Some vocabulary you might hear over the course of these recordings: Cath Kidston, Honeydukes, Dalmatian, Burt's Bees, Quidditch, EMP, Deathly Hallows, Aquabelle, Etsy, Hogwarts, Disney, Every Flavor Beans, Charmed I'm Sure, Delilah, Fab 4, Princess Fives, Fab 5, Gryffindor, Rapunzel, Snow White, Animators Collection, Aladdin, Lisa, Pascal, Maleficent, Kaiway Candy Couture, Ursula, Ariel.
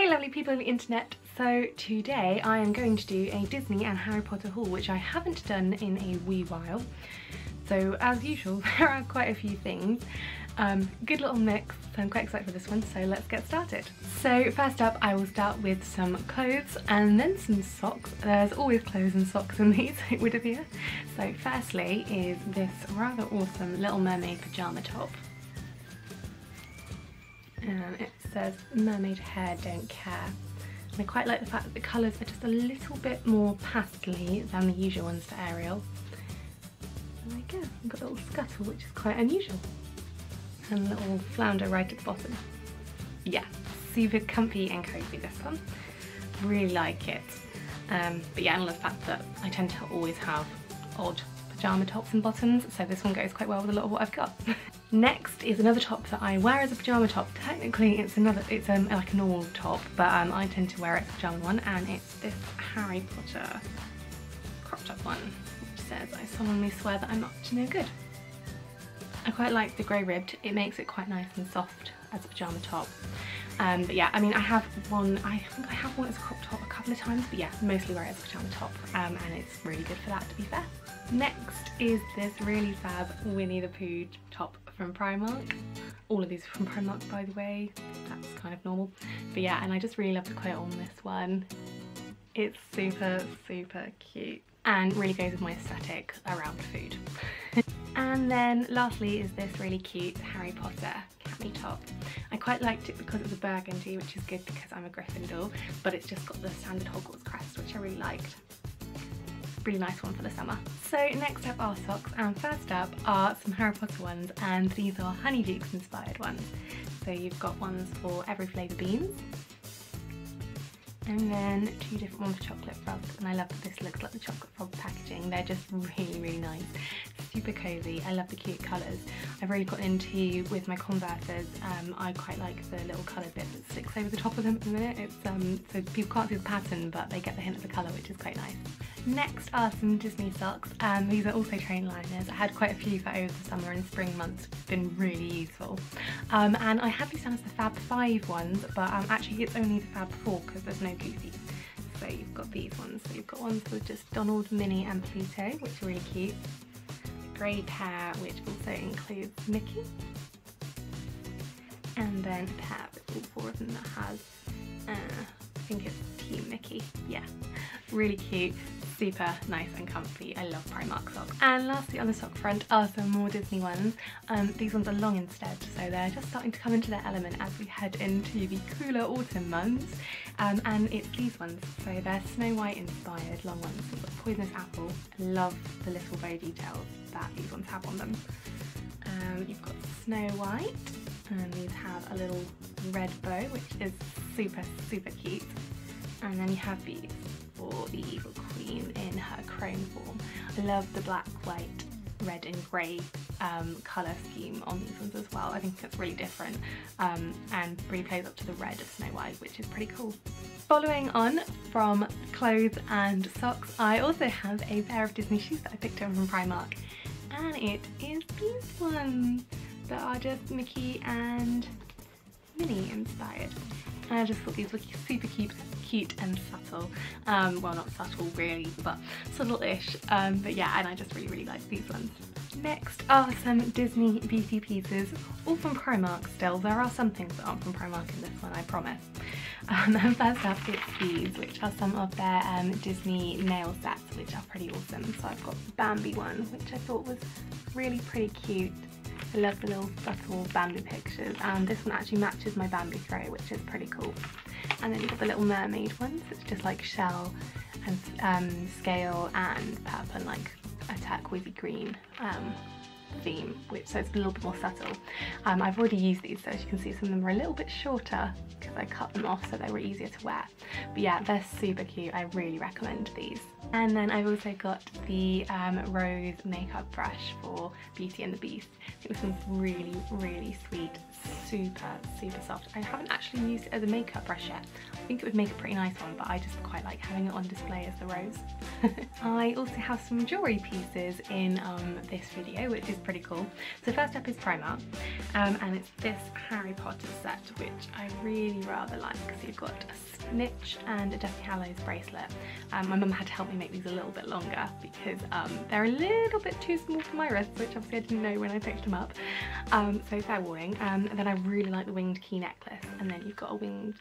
Hey lovely people of the internet, so today I am going to do a Disney and Harry Potter haul, which I haven't done in a wee while. So as usual, there are quite a few things. Good little mix, so I'm quite excited for this one, so let's get started. So first up, I will start with some clothes and then some socks. There's always clothes and socks in these, it would appear. So firstly is this rather awesome Little Mermaid pyjama top. And it says mermaid hair, don't care. And I quite like the fact that the colours are just a little bit more pastel-y than the usual ones for Ariel. And there you go, I've got a little scuttle, which is quite unusual. And a little flounder right at the bottom. Yeah, super comfy and cozy this one. Really like it. But yeah, I love the fact that I tend to always have odd pyjama tops and bottoms, so this one goes quite well with a lot of what I've got. Next is another top that I wear as a pyjama top. Technically it's like a normal top, but I tend to wear it as a pyjama one, and it's this Harry Potter cropped up one, which says, I solemnly swear that I'm up to no good. I quite like the grey ribbed, it makes it quite nice and soft as a pyjama top. But yeah, I mean I think I have one as a crop top a couple of times, but yeah, mostly wear it as a pyjama top, and it's really good for that, to be fair. Next is this really fab Winnie the Pooh top from Primark. All of these are from Primark, by the way, that's kind of normal. But yeah, and I just really love the quilt on this one. It's super, super cute and really goes with my aesthetic around food. And then lastly is this really cute Harry Potter cami top. I quite liked it because it's a burgundy, which is good because I'm a Gryffindor, but it's just got the standard Hogwarts crest, which I really liked. Really nice one for the summer. So next up are socks, and first up are some Harry Potter ones, and these are Honeydukes inspired ones. So you've got ones for Every Flavor Beans, and then two different ones for chocolate frogs, and I love that this looks like the chocolate frog packaging. They're just really, really nice. Super cozy. I love the cute colours. I've really got into, with my Converses, I quite like the little coloured bit that sticks over the top of them at the minute. It's, so people can't see the pattern, but they get the hint of the colour, which is quite nice. Next are some Disney socks, and these are also train liners. I had quite a few for over the summer and spring months, been really useful. And I had these done as the Fab 5 ones, but actually it's only the Fab 4 because there's no Goofy. So you've got these ones. So you've got ones with just Donald, Minnie and Pluto, which are really cute. A grey pair which also includes Mickey. And then a pair with all four of them that has, I think it's Team Mickey, yeah. Really cute. Super nice and comfy. I love Primark socks. And lastly on the sock front are some more Disney ones. These ones are long instead, so they're just starting to come into their element as we head into the cooler autumn months. And it's these ones, so they're Snow White inspired long ones. We've got Poisonous Apple. I love the little bow details that these ones have on them. You've got Snow White, and these have a little red bow, which is super, super cute. And then you have these for the Evil Queen in her crone form. I love the black, white, red and grey colour scheme on these ones as well. I think it's really different, and really plays up to the red of Snow White, which is pretty cool. Following on from clothes and socks, I also have a pair of Disney shoes that I picked up from Primark, and it is these ones that are just Mickey and Minnie inspired. And I just thought these were super cute and subtle. Well, not subtle really, but subtle-ish. But yeah, and I just really, really like these ones. Next are some Disney beauty pieces, all from Primark still. There are some things that aren't from Primark in this one, I promise. And first up it's these, which are some of their Disney nail sets, which are pretty awesome. So I've got the Bambi one, which I thought was really pretty cute. I love the little subtle Bambi pictures, and this one actually matches my Bambi throw, which is pretty cool. And then you've got the Little Mermaid ones, it's just like shell and scale and purple and like a turquoisey green theme, which so it's a little bit more subtle. I've already used these, so as you can see some of them are a little bit shorter because I cut them off so they were easier to wear. But yeah, they're super cute, I really recommend these. And then I've also got the rose makeup brush for Beauty and the Beast. I think this one's really, really sweet, super soft. I haven't actually used it as a makeup brush yet. I think it would make a pretty nice one, but I just quite like having it on display as the rose. I also have some jewellery pieces in this video, which is pretty cool. So first up is Primark, and it's this Harry Potter set, which I really rather like. So you've got a snitch and a Deathly Hallows bracelet. My mum had to help me make these a little bit longer because they're a little bit too small for my wrists, which obviously I didn't know when I picked them up. So fair warning. And then I really like the winged key necklace, and then you've got a winged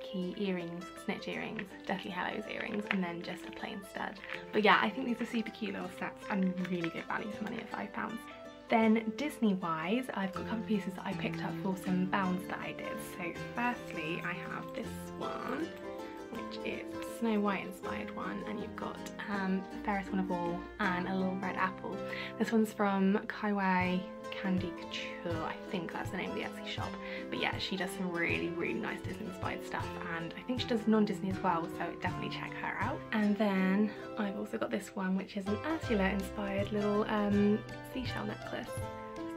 key earrings, snitch earrings, Deathly Hallows earrings, and then just a plain stud. But yeah, I think these are super cute little sets and really good value for money at £5. Then Disney-wise, I've got a couple of pieces that I picked up for some bounds that I did. So firstly, I have this one, which is a Snow White inspired one, and you've got the fairest one of all and a little red apple. This one's from Kaiway Candy Couture, I think that's the name of the Etsy shop. But yeah, she does some really nice Disney inspired stuff, and I think she does non-Disney as well, so definitely check her out. And then I've also got this one, which is an Ursula inspired little seashell necklace.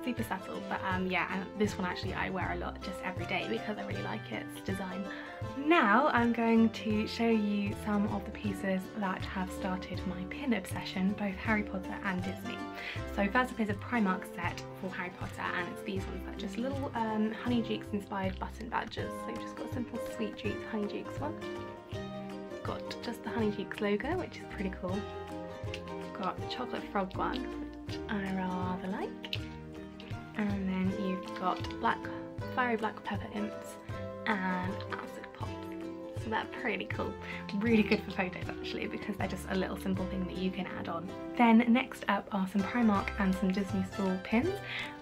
Super subtle, but yeah, and this one actually I wear a lot just every day because I really like its design. Now I'm going to show you some of the pieces that have started my pin obsession, both Harry Potter and Disney. So first up is a Primark set for Harry Potter, and it's these ones that are just little Honeydukes inspired button badges. So you've just got a simple Sweet Treats Honeydukes one. Got just the Honeydukes logo, which is pretty cool. Got the chocolate frog one, which I rather like. And then you've got fiery black pepper imps and acid pops. So they're pretty cool. Really good for photos actually, because they're just a little simple thing that you can add on. Then next up are some Primark and some Disney Store pins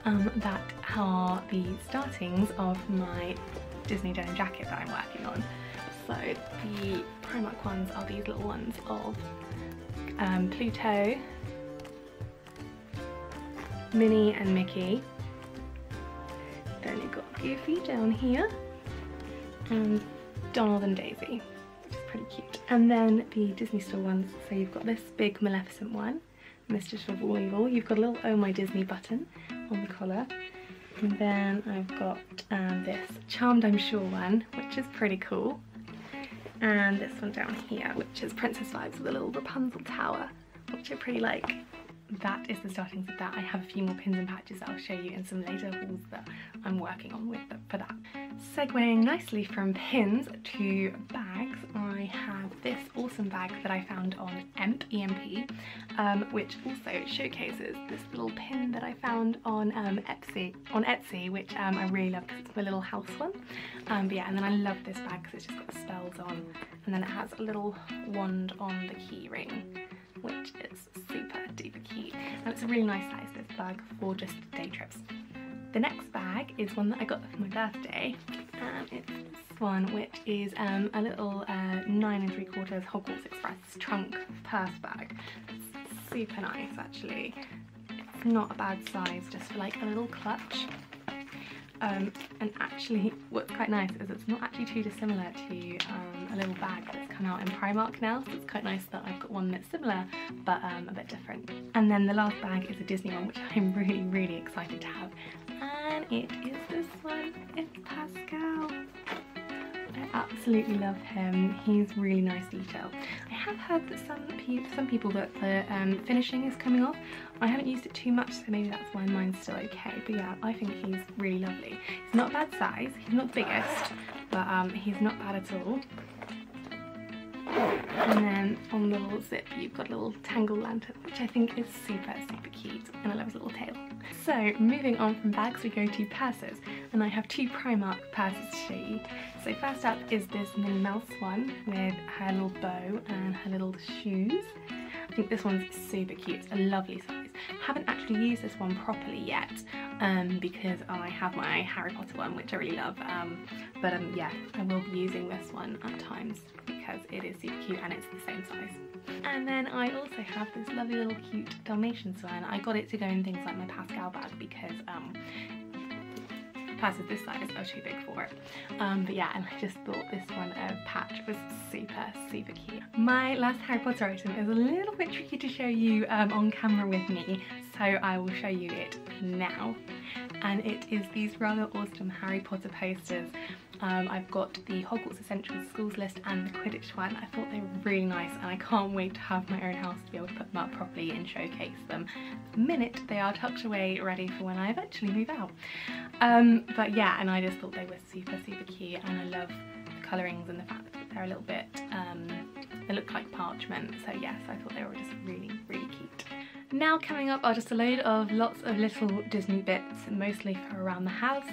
that are the startings of my Disney denim jacket that I'm working on. So the Primark ones are these little ones of Pluto, Minnie and Mickey. Then you've got Goofy down here and Donald and Daisy, which is pretty cute. And then the Disney Store ones, so you've got this big Maleficent one, Mistress of All Evil. You've got a little Oh My Disney button on the collar. And then I've got this Charmed I'm Sure one, which is pretty cool. And this one down here, which is Princess Fives with a little Rapunzel tower, which I pretty like. That is the startings of that. I have a few more pins and patches that I'll show you in some later hauls that I'm working on with for that. Segueing nicely from pins to bags, I have this awesome bag that I found on EMP, which also showcases this little pin that I found on Etsy, which I really love because it's my little house one. But yeah, and then I love this bag because it's just got spells on, and then it has a little wand on the key ring, which is super duper cute, and it's a really nice size, this bag, for just day trips. The next bag is one that I got for my birthday, and it's this one, which is a little 9 3/4 Hogwarts Express trunk purse bag. It's super nice actually. It's not a bad size, just for like a little clutch. And actually what's quite nice is it's not actually too dissimilar to a little bag that's come out in Primark now, so it's quite nice that I've got one that's similar but a bit different. And then the last bag is a Disney one, which I'm really excited to have, and it is this one. It's Pascal. I absolutely love him. He's really nice detail. I have heard that some people that the finishing is coming off. I haven't used it too much, so maybe that's why mine's still okay. But yeah, I think he's really lovely. He's not a bad size. He's not the biggest, but he's not bad at all. And then on the little zip, you've got a little tangle lantern, which I think is super cute, and I love his little tail. So moving on from bags, we go to purses, and I have two Primark purses to show you. So first up is this Minnie Mouse one with her little bow and her little shoes. I think this one's super cute. It's a lovely size. Haven't actually used this one properly yet because I have my Harry Potter one, which I really love, but yeah, I will be using this one at times because it is super cute and it's the same size. And then I also have this lovely little cute Dalmatian one. I got it to go in things like my Pascal bag because purses this size are too big for it, but yeah, and I just thought this one patch was super cute. My last Harry Potter item is a little bit tricky to show you on camera with me, so so I will show you it now. And it is these rather awesome Harry Potter posters. I've got the Hogwarts Essentials Schools list and the Quidditch one. I thought they were really nice and I can't wait to have my own house to be able to put them up properly and showcase them. At the minute they are tucked away ready for when I eventually move out. But yeah, and I just thought they were super cute, and I love the colourings and the fact that they're a little bit, they look like parchment, so yes, I thought they were just really cute. Now coming up are just a load of lots of little Disney bits, mostly for around the house,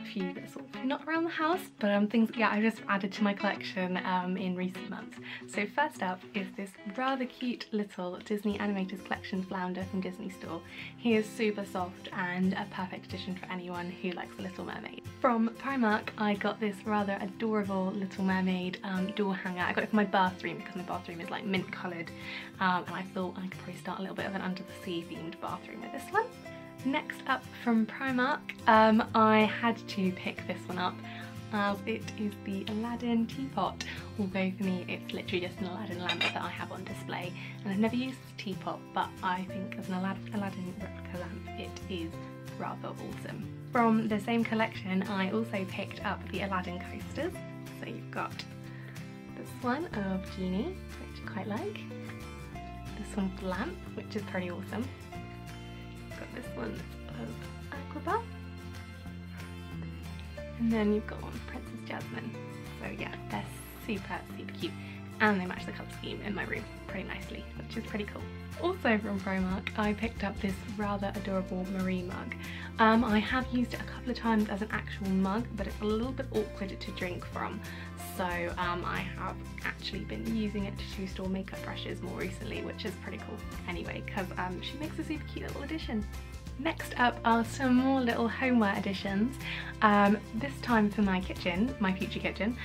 a few that's sort of not around the house, but things yeah I've just added to my collection in recent months. So first up is this rather cute little Disney Animators Collection Flounder from Disney Store. He is super soft and a perfect addition for anyone who likes The Little Mermaid. From Primark I got this rather adorable Little Mermaid door hanger. I got it for my bathroom because my bathroom is like mint coloured, and I thought I could probably start a little bit of an under the sea themed bathroom with this one. Next up from Primark, I had to pick this one up as it is the Aladdin teapot, although for me it's literally just an Aladdin lamp that I have on display, and I've never used this teapot, but I think as an Aladdin replica lamp it is rather awesome. From the same collection I also picked up the Aladdin coasters, so you've got this one of Genie, which I quite like, this one of the lamp, which is pretty awesome. You've got this one of Aquabelle, and then you've got one of Princess Jasmine. So yeah, they're super cute, and they match the colour scheme in my room pretty nicely, which is pretty cool. Also from Primark I picked up this rather adorable Marie mug. I have used it a couple of times as an actual mug, but it's a little bit awkward to drink from, so I have actually been using it to store makeup brushes more recently, which is pretty cool anyway, because she makes a super cute little addition. Next up are some more little homeware additions, this time for my kitchen, my future kitchen.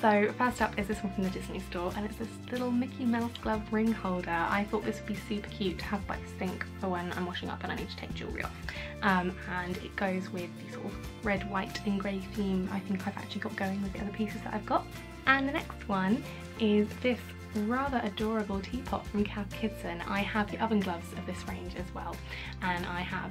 So first up is this one from the Disney Store, and it's this little Mickey Mouse glove ring holder. I thought this would be super cute to have by the sink for when I'm washing up and I need to take jewellery off. And it goes with the sort of red, white and grey theme I think I've actually got going with the other pieces that I've got. And the next one is this rather adorable teapot from Cath Kidston. I have the oven gloves of this range as well, and I have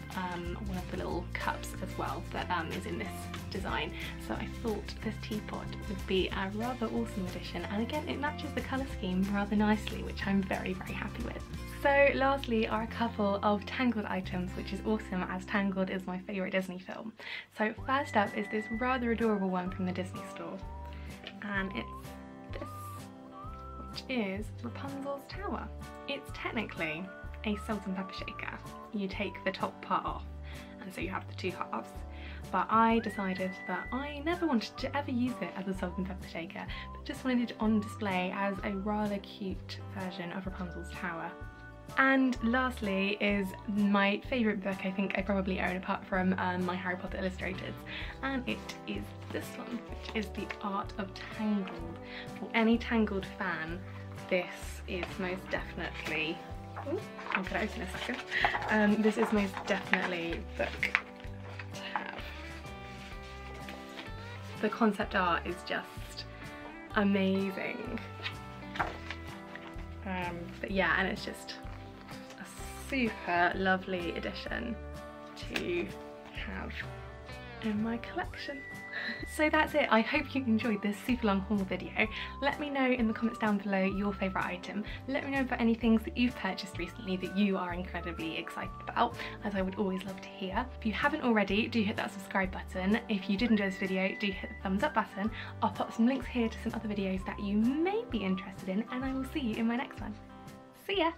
one of the little cups as well that is in this design, so I thought this teapot would be a rather awesome addition, and again it matches the colour scheme rather nicely, which I'm very happy with. So lastly are a couple of Tangled items, which is awesome as Tangled is my favourite Disney film. So first up is this rather adorable one from the Disney Store, and it's is Rapunzel's tower. It's technically a salt and pepper shaker. You take the top part off and so you have the two halves, but I decided that I never wanted to ever use it as a salt and pepper shaker, but just wanted it on display as a rather cute version of Rapunzel's tower. And lastly is my favourite book I think I probably own apart from my Harry Potter Illustrated, and it is this one, which is the Art of Tangled. For any Tangled fan, this is most definitely, ooh, I'm gonna open a second, this is most definitely the book to have. The concept art is just amazing, but yeah, and it's just super lovely addition to have in my collection. So that's it. I hope you enjoyed this super long haul video. Let me know in the comments down below your favourite item. Let me know about any things that you've purchased recently that you are incredibly excited about, as I would always love to hear. If you haven't already, do hit that subscribe button. If you did enjoy this video, do hit the thumbs up button. I'll pop some links here to some other videos that you may be interested in, and I will see you in my next one. See ya!